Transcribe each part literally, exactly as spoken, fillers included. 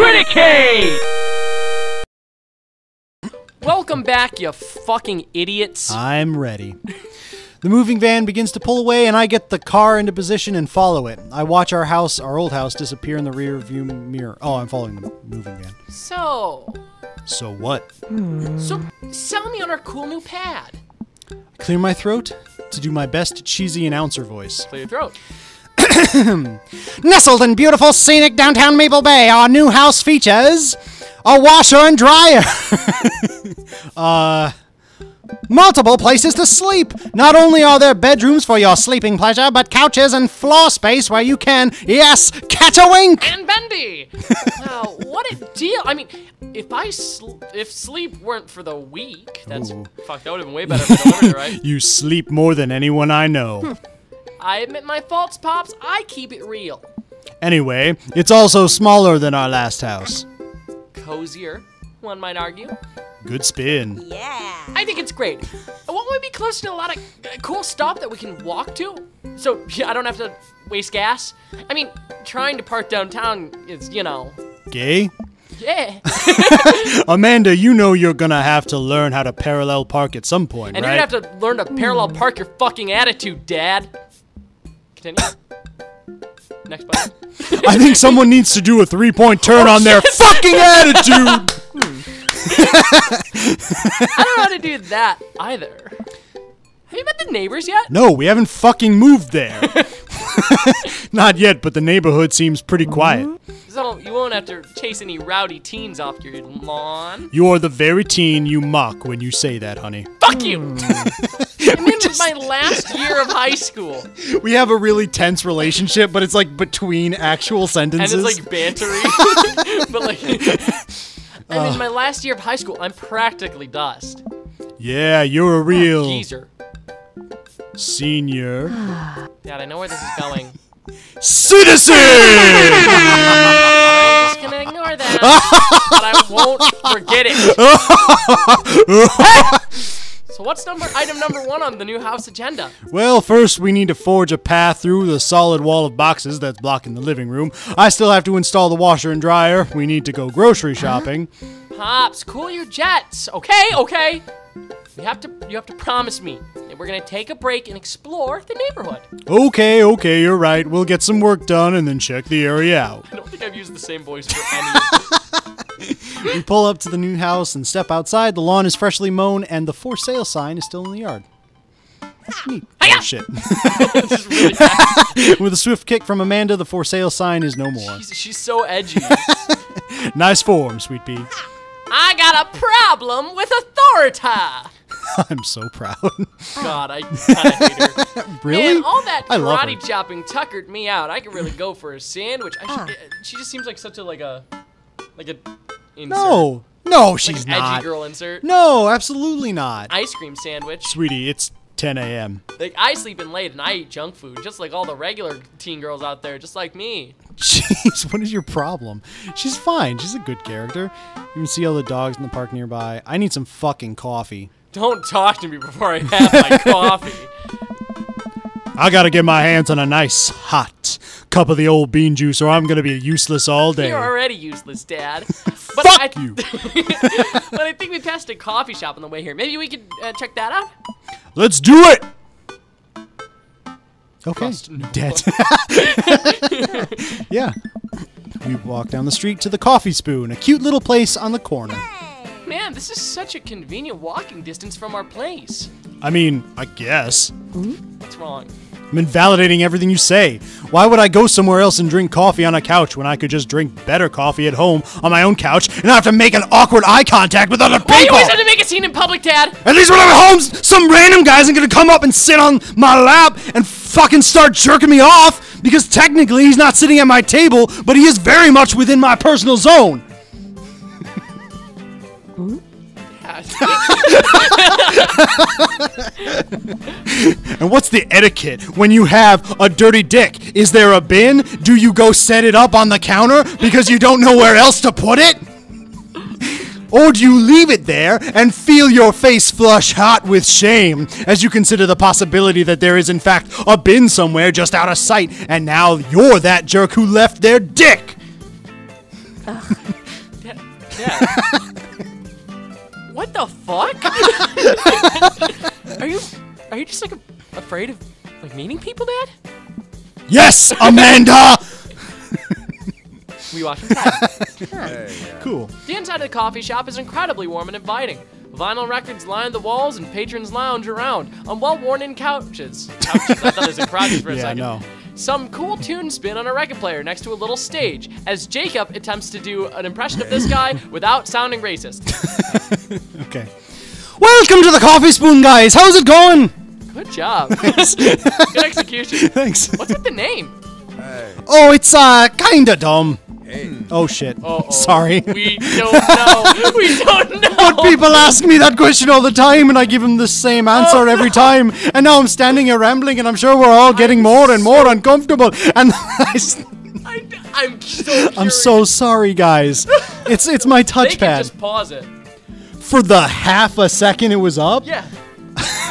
Criticade! Welcome back, you fucking idiots. I'm ready. The moving van begins to pull away, and I get the car into position and follow it. I watch our house, our old house, disappear in the rear view mirror. Oh, I'm following the moving van. So... So what? So, sell me on our cool new pad. Clear my throat to do my best cheesy announcer voice. Clear your throat. Nestled in beautiful, scenic downtown Maple Bay, our new house features a washer and dryer. uh... Multiple places to sleep. Not only are there bedrooms for your sleeping pleasure, but couches and floor space where you can, yes, catch a wink. And bendy. Wow, what a deal. I mean, if I sl if sleep weren't for the week, that's Ooh. fuck. That would have been way better for the winter, right? You sleep more than anyone I know. Hmm. I admit my faults, Pops. I keep it real. Anyway, it's also smaller than our last house. Cozier, one might argue. Good spin. Yeah. I think it's great. Won't we be close to a lot of cool stuff that we can walk to? So yeah, I don't have to waste gas. I mean, trying to park downtown is, you know. Gay? Yeah. Amanda, you know you're gonna have to learn how to parallel park at some point, and right? And you're gonna have to learn to parallel park your fucking attitude, Dad. Continue. Next button. I think someone needs to do a three-point turn oh, on shit. their fucking attitude. I don't know how to do that either. Have you met the neighbors yet? No, we haven't fucking moved there. Not yet, but the neighborhood seems pretty quiet. So you won't have to chase any rowdy teens off your lawn. You are the very teen you mock when you say that, honey. Fuck you! I'm in just... my last year of high school. We have a really tense relationship, but it's like between actual sentences. And it's like bantery. But like... I'm uh, in my last year of high school. I'm practically dust. Yeah, you're a real... Oh, geezer. Senior. Dad, I know where this is going. Citizen! I'm just gonna ignore that. But I won't forget it. So what's number item number one on the new house agenda? Well, first we need to forge a path through the solid wall of boxes that's blocking the living room. I still have to install the washer and dryer. We need to go grocery shopping. Huh? Pops, cool your jets. Okay, okay. You have to you have to promise me that we're gonna take a break and explore the neighborhood. Okay, okay, you're right. We'll get some work done and then check the area out. I don't think I've used the same voice for any of this. We pull up to the new house and step outside. The lawn is freshly mown, and the for sale sign is still in the yard. That's neat. Oh, shit. With a swift kick from Amanda, the for sale sign is no more. She's, she's so edgy. Nice form, sweet pea. I got a problem with authority. I'm so proud. God, I kinda hate her. Really? Man, all that karate chopping tuckered me out. I could really go for a sandwich. I should, uh, she just seems like such a, like a... Like a insert. No, no, she's like an not. Edgy girl insert. No, absolutely not. Ice cream sandwich. Sweetie, it's ten A M Like I sleep in late and I eat junk food, just like all the regular teen girls out there, just like me. Jeez, what is your problem? She's fine. She's a good character. You can see all the dogs in the park nearby. I need some fucking coffee. Don't talk to me before I have my coffee. I gotta get my hands on a nice hot cup of the old bean juice, or I'm gonna be useless all day. You're already useless, Dad. But Fuck I you! But I think we passed a coffee shop on the way here. Maybe we could uh, check that out. Let's do it. Okay. Dead. Yeah. We walk down the street to the Coffee Spoon, a cute little place on the corner. Man, this is such a convenient walking distance from our place. I mean, I guess. What's wrong? I'm invalidating everything you say. Why would I go somewhere else and drink coffee on a couch when I could just drink better coffee at home on my own couch and not have to make an awkward eye contact with other people? Why do you always have to make a scene in public, Dad? At least when I'm at home, some random guy isn't going to come up and sit on my lap and fucking start jerking me off, because technically he's not sitting at my table, but he is very much within my personal zone. And what's the etiquette when you have a dirty dick? Is there a bin? Do you go set it up on the counter because you don't know where else to put it? Or do you leave it there and feel your face flush hot with shame as you consider the possibility that there is in fact a bin somewhere just out of sight, and now you're that jerk who left their dick? Ugh. Yeah. Yeah. What the fuck? Are you are you just like a, afraid of like meeting people, Dad? Yes, Amanda. We walked inside. Right. Cool. The inside of the coffee shop is incredibly warm and inviting. Vinyl records line the walls, and patrons lounge around on well-worn-in couches. Couches. I thought it was in crowds for a yeah, second. No. Some cool tunes spin on a record player next to a little stage as Jacob attempts to do an impression of this guy without sounding racist. Okay. Welcome to the Coffee Spoon, guys. How's it going? Good job. Good execution. Thanks. What's with the name? Hey. Oh, it's uh, kinda dumb. Hey. Oh shit. Uh -oh. Sorry. We don't know. We don't know. But people ask me that question all the time, and I give them the same answer oh, no. every time. And now I'm standing here rambling, and I'm sure we're all getting I'm more and so more uncomfortable. And I I'm, I'm so. Curious. I'm so sorry, guys. It's it's my touchpad. Just pause it. For the half a second it was up. Yeah.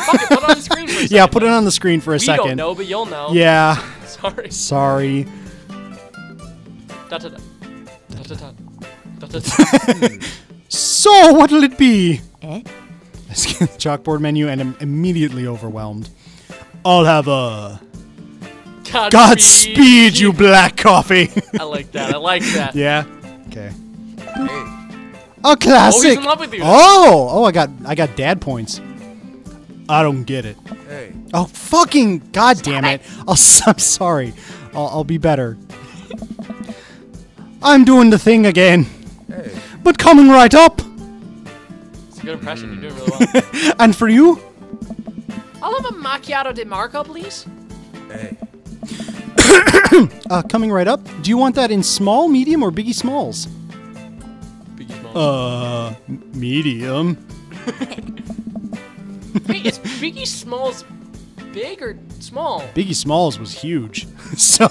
Fuck it, put it on the screen for a second. Yeah, put it on the screen for a we second. We don't know, but you'll know. Yeah. Sorry. Sorry. Da, da, da. Da, da, da. Da, da, da. So, what'll it be? Eh? I scan the chalkboard menu and I'm immediately overwhelmed. I'll have a... Godspeed, Godspeed you black coffee. I like that, I like that. Yeah? Okay. Hey. A classic! Oh, he's in love with you. Oh! Oh, I got, I got dad points. I don't get it. Hey. Oh, fucking goddamn it. it. I'll, I'm sorry. I'll, I'll be better. I'm doing the thing again. Hey. But coming right up. It's a good impression. Mm. You're doing really well. And for you? I'll have a macchiato di Marco, please. Hey. uh, coming right up. Do you want that in small, medium, or Biggie Smalls? Biggie Smalls. Uh, medium. Wait, is Biggie Smalls big or small? Biggie Smalls was huge. So,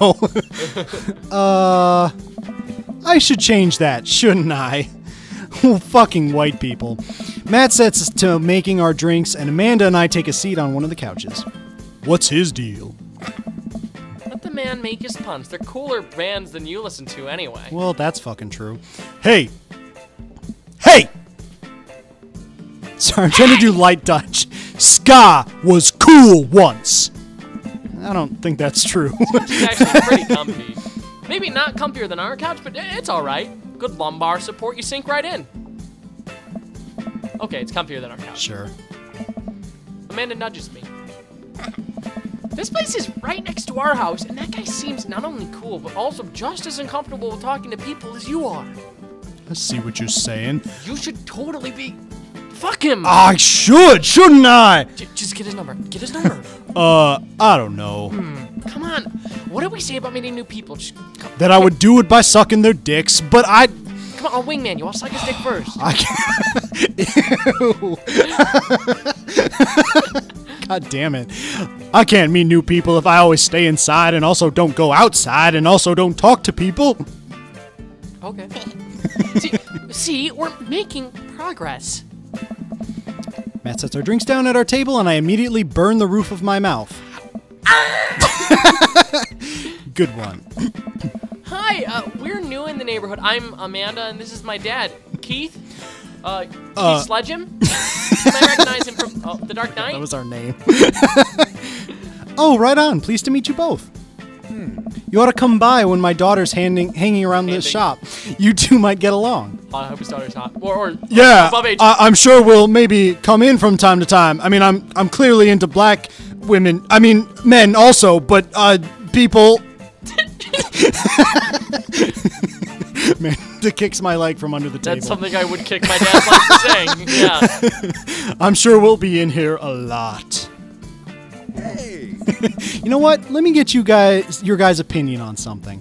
uh, I should change that, shouldn't I? Well, fucking white people. Matt sets us to making our drinks, and Amanda and I take a seat on one of the couches. What's his deal? Let the man make his puns. They're cooler bands than you listen to anyway. Well, that's fucking true. Hey! Hey! Sorry, I'm trying to do light touch. Ska was cool once. I don't think that's true. It's actually pretty comfy. Maybe not comfier than our couch, but it's alright. Good lumbar support, you sink right in. Okay, it's comfier than our couch. Sure. Amanda nudges me. This place is right next to our house, and that guy seems not only cool, but also just as uncomfortable with talking to people as you are. I see what you're saying. You should totally be... Fuck him! I should, shouldn't I? J just get his number. Get his number. uh, I don't know. Hmm. Come on. What did we say about meeting new people? Just come that I would do it by sucking their dicks, but I... Come on, I'll wingman you. I'll suck his dick first. I can't... Ew. God damn it. I can't meet new people if I always stay inside and also don't go outside and also don't talk to people. Okay. see, see, we're making progress. Matt sets our drinks down at our table, and I immediately burn the roof of my mouth. Good one. Hi, uh, we're new in the neighborhood. I'm Amanda, and this is my dad, Keith. Uh, Keith uh, Sledgem. I recognize him from oh, The Dark Knight. That was our name. Oh, right on. Pleased to meet you both. Hmm. You ought to come by when my daughter's handing, hanging around the shop. You two might get along. I hope his daughter's hot. Or, or yeah, above age. I, I'm sure we'll maybe come in from time to time. I mean, I'm I'm clearly into black women. I mean, men also, but uh, people. Man, that kicks my leg from under the table. That's something I would kick my dad's leg for saying. Yeah. I'm sure we'll be in here a lot. Hey. You know what? Let me get you guys your guys' opinion on something.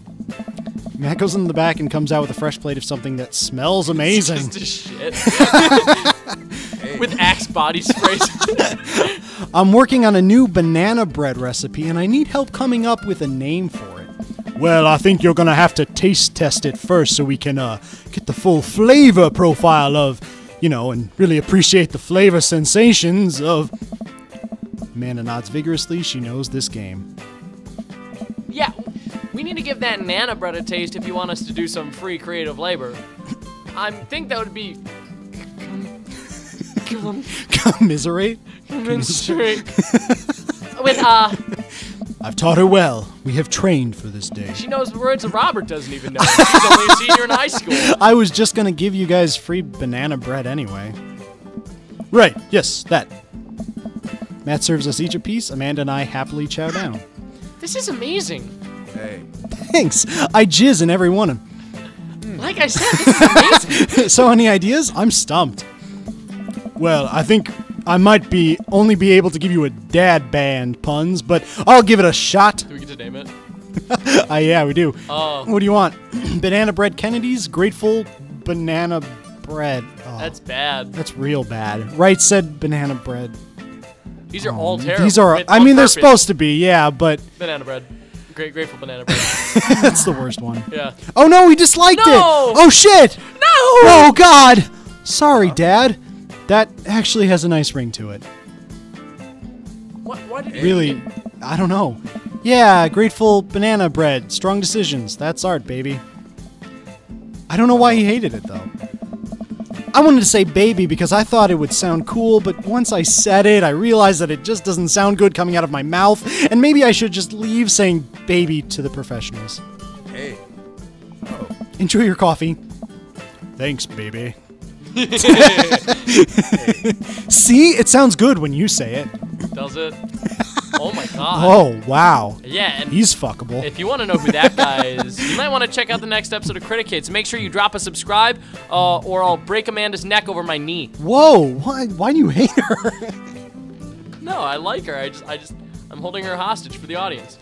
Matt goes in the back and comes out with a fresh plate of something that smells amazing. It's just shit. Hey. With Axe body sprays. I'm working on a new banana bread recipe, and I need help coming up with a name for it. Well, I think you're gonna have to taste test it first, so we can uh, get the full flavor profile of, you know, and really appreciate the flavor sensations of. Amanda nods vigorously. She knows this game. Yeah. We need to give that Nana bread a taste if you want us to do some free creative labor. I think that would be... Commiserate? Commiserate. With, uh... I've taught her well. We have trained for this day. She knows the words that Robert doesn't even know. She's only a senior in high school. I was just going to give you guys free banana bread anyway. Right, yes, that. Matt serves us each a piece. Amanda and I happily chow down. This is amazing. Hey. Thanks. I jizz in every one of them. Like I said, this is amazing. So any ideas? I'm stumped. Well, I think I might be only be able to give you a dad band puns, but I'll give it a shot. Do we get to name it? uh, yeah, we do. Oh. What do you want? Banana bread Kennedys? Grateful banana bread. Oh, that's bad. That's real bad. Wright said banana bread. These are um, all terrible. These are. I mean, purpose. They're supposed to be. Yeah, but banana bread. Great, grateful banana bread. That's the worst one. Yeah. Oh no, we disliked no! it. Oh shit. No. Oh God. Sorry, Dad. That actually has a nice ring to it. What? Why did really? It? I don't know. Yeah, grateful banana bread. Strong decisions. That's art, baby. I don't know why he hated it though. I wanted to say baby because I thought it would sound cool, but once I said it, I realized that it just doesn't sound good coming out of my mouth, and maybe I should just leave saying baby to the professionals. Hey. Oh. Enjoy your coffee. Thanks, baby. See, it sounds good when you say it. Does it? Oh my God. Oh wow. Yeah, and he's fuckable. If you want to know who that guy is, you might want to check out the next episode of Criticade. So make sure you drop a subscribe, uh, or I'll break Amanda's neck over my knee. Whoa! Why? Why do you hate her? No, I like her. I just, I just, I'm holding her hostage for the audience.